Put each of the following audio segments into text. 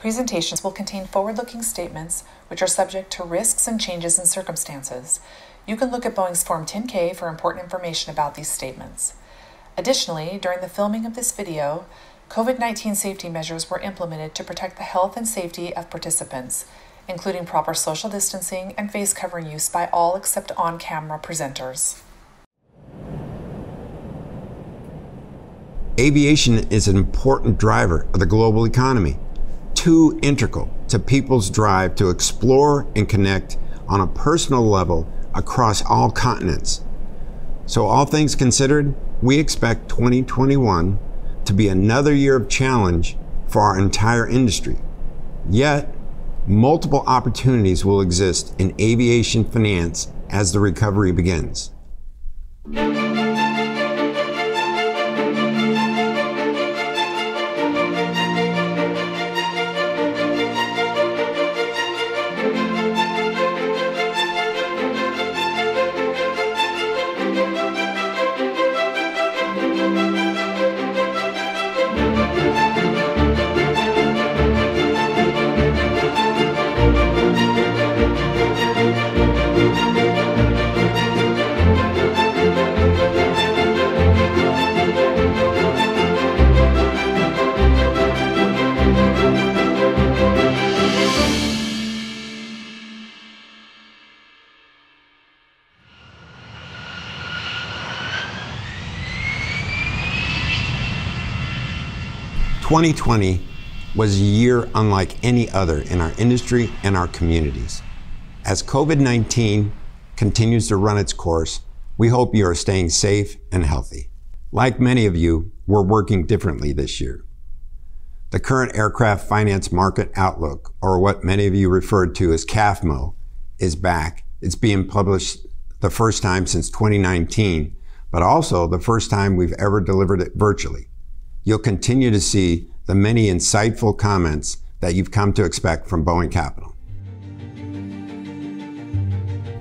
Presentations will contain forward-looking statements which are subject to risks and changes in circumstances. You can look at Boeing's Form 10-K for important information about these statements. Additionally, during the filming of this video, COVID-19 safety measures were implemented to protect the health and safety of participants, including proper social distancing and face covering use by all except on-camera presenters. Aviation is an important driver of the global economy, too integral to people's drive to explore and connect on a personal level across all continents. So all things considered, we expect 2021 to be another year of challenge for our entire industry. Yet, multiple opportunities will exist in aviation finance as the recovery begins. Twenty 2020 was a year unlike any other in our industry and our communities. As COVID-19 continues to run its course, we hope you are staying safe and healthy. Like many of you, we're working differently this year. The current aircraft finance market outlook, or what many of you referred to as CAFMO, is back. It's being published the first time since 2019, but also the first time we've ever delivered it virtually. You'll continue to see the many insightful comments that you've come to expect from Boeing Capital.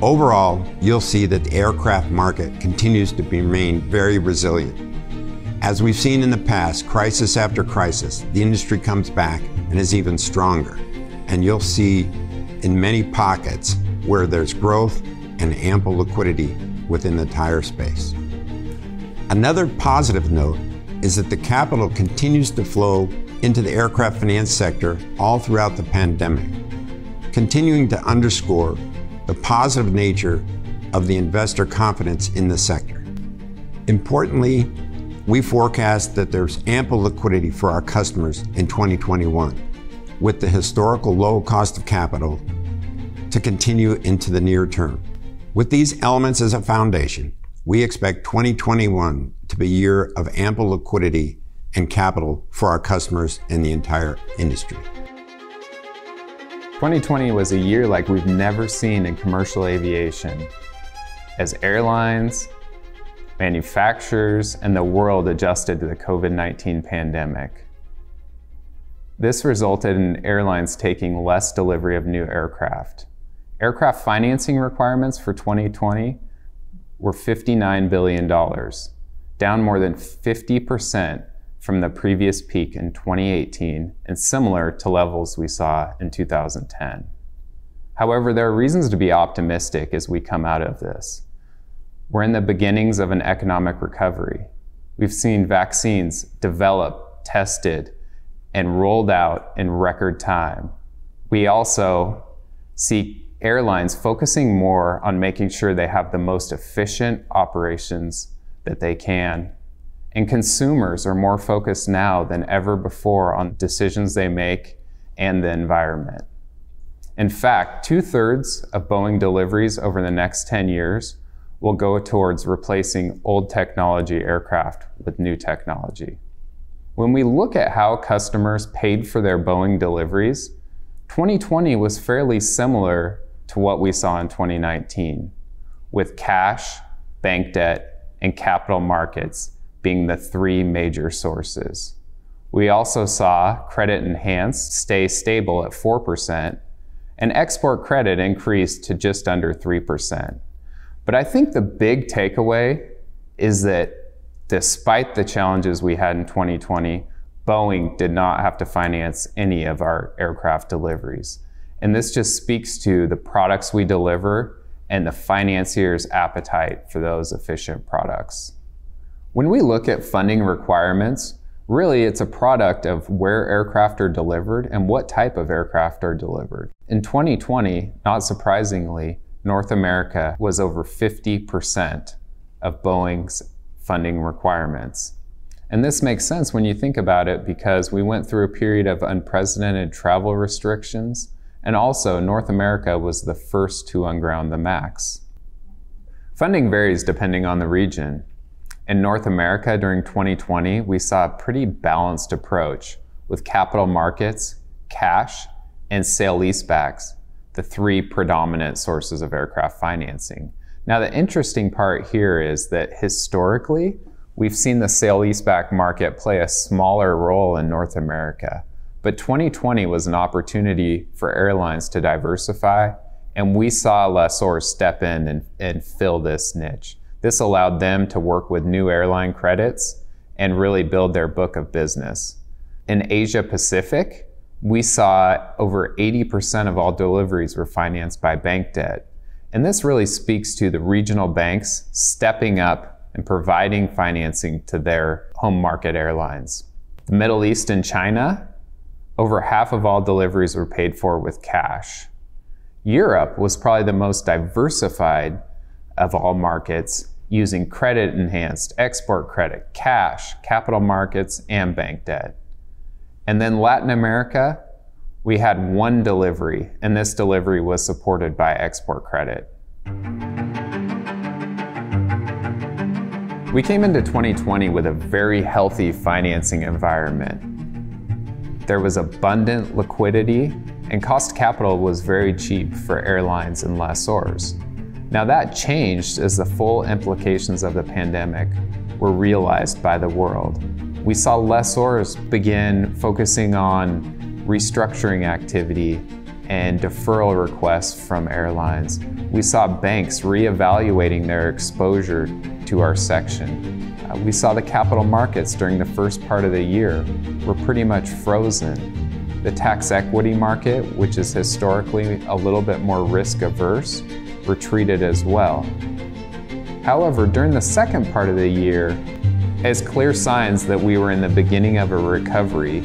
Overall, you'll see that the aircraft market continues to remain very resilient. As we've seen in the past, crisis after crisis, the industry comes back and is even stronger. And you'll see in many pockets where there's growth and ample liquidity within the entire space. Another positive note is that the capital continues to flow into the aircraft finance sector all throughout the pandemic, continuing to underscore the positive nature of the investor confidence in the sector. Importantly, we forecast that there's ample liquidity for our customers in 2021, with the historical low cost of capital to continue into the near term. With these elements as a foundation, we expect 2021 to be a year of ample liquidity and capital for our customers and the entire industry. 2020 was a year like we've never seen in commercial aviation, as airlines, manufacturers, and the world adjusted to the COVID-19 pandemic. This resulted in airlines taking less delivery of new aircraft. Aircraft financing requirements for 2020 were $59 billion, down more than 50% from the previous peak in 2018 and similar to levels we saw in 2010. However, there are reasons to be optimistic as we come out of this. We're in the beginnings of an economic recovery. We've seen vaccines developed, tested, and rolled out in record time. We also see airlines focusing more on making sure they have the most efficient operations that they can. And consumers are more focused now than ever before on decisions they make and the environment. In fact, 2/3 of Boeing deliveries over the next 10 years will go towards replacing old technology aircraft with new technology. When we look at how customers paid for their Boeing deliveries, 2020 was fairly similar to what we saw in 2019, with cash, bank debt, and capital markets being the three major sources. We also saw credit enhanced stay stable at 4%, and export credit increased to just under 3%. But I think the big takeaway is that despite the challenges we had in 2020, Boeing did not have to finance any of our aircraft deliveries. And this just speaks to the products we deliver and the financier's appetite for those efficient products. When we look at funding requirements, really it's a product of where aircraft are delivered and what type of aircraft are delivered. In 2020, not surprisingly, North America was over 50% of Boeing's funding requirements. And this makes sense when you think about it, because we went through a period of unprecedented travel restrictions, and also North America was the first to unground the MAX. Funding varies depending on the region. In North America during 2020, we saw a pretty balanced approach with capital markets, cash, and sale-leasebacks, the three predominant sources of aircraft financing. Now, the interesting part here is that historically, we've seen the sale-leaseback market play a smaller role in North America, but 2020 was an opportunity for airlines to diversify, and we saw lessors step in and fill this niche. This allowed them to work with new airline credits and really build their book of business. In Asia Pacific, we saw over 80% of all deliveries were financed by bank debt. And this really speaks to the regional banks stepping up and providing financing to their home market airlines. The Middle East and China, over half of all deliveries were paid for with cash. Europe was probably the most diversified of all markets, using credit enhanced, export credit, cash, capital markets, and bank debt. And then Latin America, we had one delivery, and this delivery was supported by export credit. We came into 2020 with a very healthy financing environment. There was abundant liquidity, and cost of capital was very cheap for airlines and lessors. Now that changed as the full implications of the pandemic were realized by the world. We saw lessors begin focusing on restructuring activity and deferral requests from airlines. We saw banks reevaluating their exposure to our section. We saw the capital markets during the first part of the year were pretty much frozen. The tax equity market, which is historically a little bit more risk averse, retreated as well. However, during the second part of the year, as clear signs that we were in the beginning of a recovery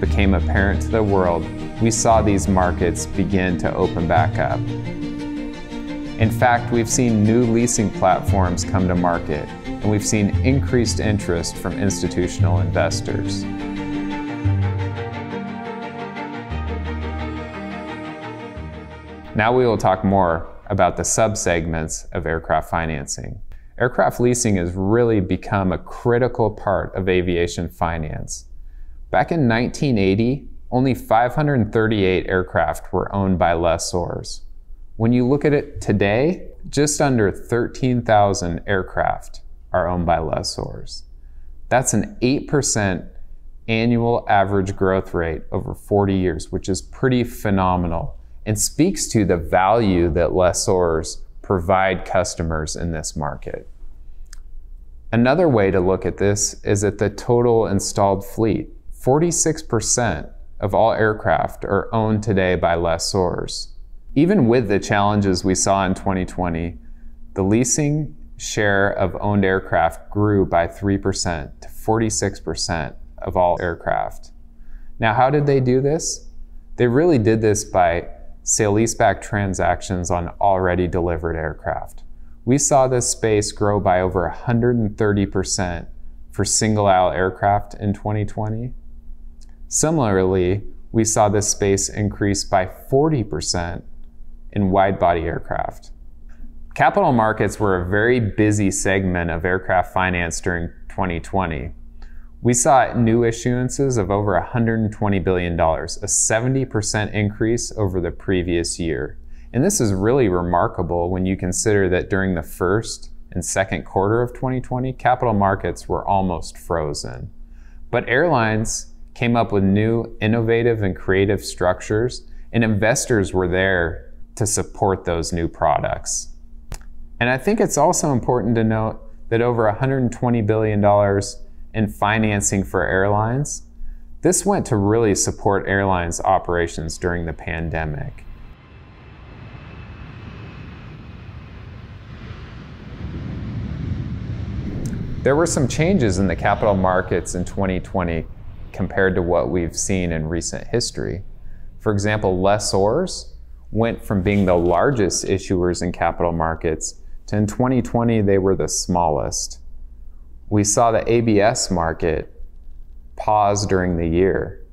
became apparent to the world, we saw these markets begin to open back up. In fact, we've seen new leasing platforms come to market, and we've seen increased interest from institutional investors. Now we will talk more about the subsegments of aircraft financing. Aircraft leasing has really become a critical part of aviation finance. Back in 1980, only 538 aircraft were owned by lessors. When you look at it today, just under 13,000 aircraft are owned by lessors. That's an 8% annual average growth rate over 40 years, which is pretty phenomenal and speaks to the value that lessors provide customers in this market. Another way to look at this is at the total installed fleet. 46% of all aircraft are owned today by lessors. Even with the challenges we saw in 2020, the leasing share of owned aircraft grew by 3% to 46% of all aircraft. Now, how did they do this? They really did this by sale-leaseback transactions on already delivered aircraft. We saw this space grow by over 130% for single-aisle aircraft in 2020. Similarly, we saw this space increase by 40% in wide-body aircraft. Capital markets were a very busy segment of aircraft finance during 2020. We saw new issuances of over $120 billion, a 70% increase over the previous year. And this is really remarkable when you consider that during the first and second quarter of 2020, capital markets were almost frozen. But airlines came up with new, innovative, and creative structures, and investors were there to support those new products. And I think it's also important to note that over $120 billion in financing for airlines, This went to really support airlines' operations during the pandemic. There were some changes in the capital markets in 2020 compared to what we've seen in recent history. For example, lessors went from being the largest issuers in capital markets to in 2020 they were the smallest. We saw the ABS market pause during the year.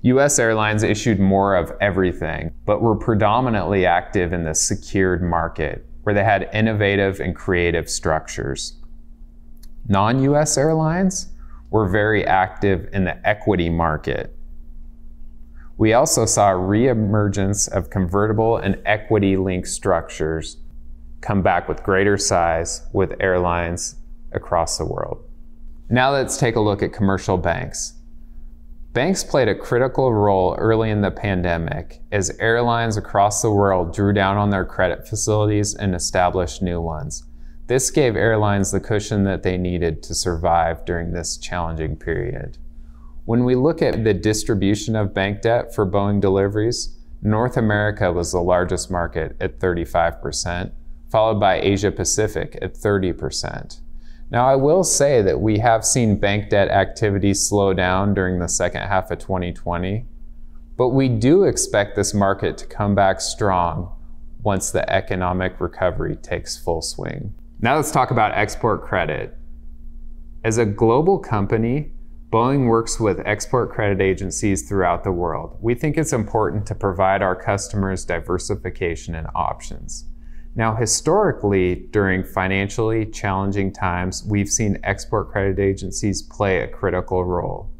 US airlines issued more of everything, but were predominantly active in the secured market, where they had innovative and creative structures. Non-US airlines were very active in the equity market. We also saw a reemergence of convertible and equity-linked structures come back with greater size with airlines across the world. Now let's take a look at commercial banks. Banks played a critical role early in the pandemic as airlines across the world drew down on their credit facilities and established new ones. This gave airlines the cushion that they needed to survive during this challenging period. When we look at the distribution of bank debt for Boeing deliveries, North America was the largest market at 35%, followed by Asia Pacific at 30%. Now, I will say that we have seen bank debt activity slow down during the second half of 2020, but we do expect this market to come back strong once the economic recovery takes full swing. Now let's talk about export credit. As a global company, Boeing works with export credit agencies throughout the world. We think it's important to provide our customers diversification and options. Now, historically, during financially challenging times, we've seen export credit agencies play a critical role.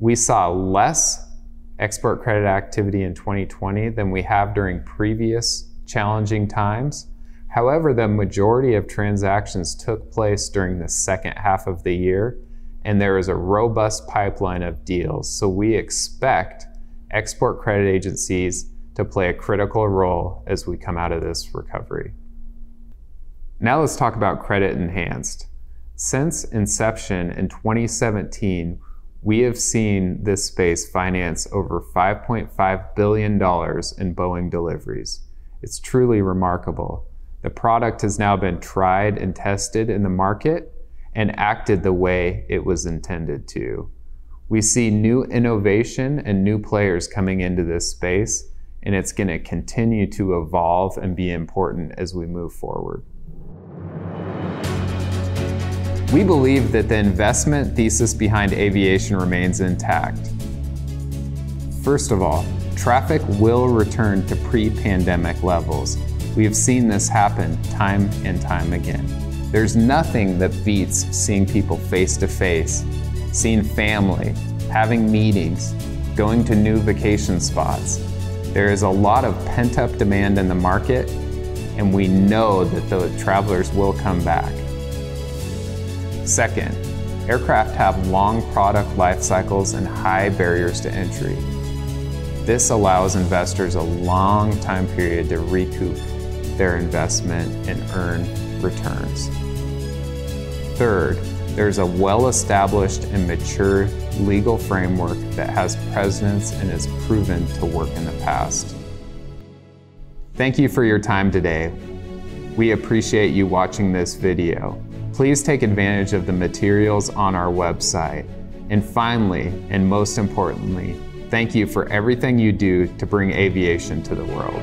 We saw less export credit activity in 2020 than we have during previous challenging times. However, the majority of transactions took place during the second half of the year, and there is a robust pipeline of deals. So we expect export credit agencies to play a critical role as we come out of this recovery. Now let's talk about credit enhanced. Since inception in 2017, we have seen this space finance over $5.5 billion in Boeing deliveries. It's truly remarkable. The product has now been tried and tested in the market and acted the way it was intended to. We see new innovation and new players coming into this space, and it's going to continue to evolve and be important as we move forward. We believe that the investment thesis behind aviation remains intact. First of all, traffic will return to pre-pandemic levels. We have seen this happen time and time again. There's nothing that beats seeing people face to face, seeing family, having meetings, going to new vacation spots. There is a lot of pent-up demand in the market, and we know that the travelers will come back. Second, aircraft have long product life cycles and high barriers to entry. This allows investors a long time period to recoup their investment and earn returns. Third, there's a well-established and mature legal framework that has precedence and is proven to work in the past. Thank you for your time today. We appreciate you watching this video. Please take advantage of the materials on our website. And finally, and most importantly, thank you for everything you do to bring aviation to the world.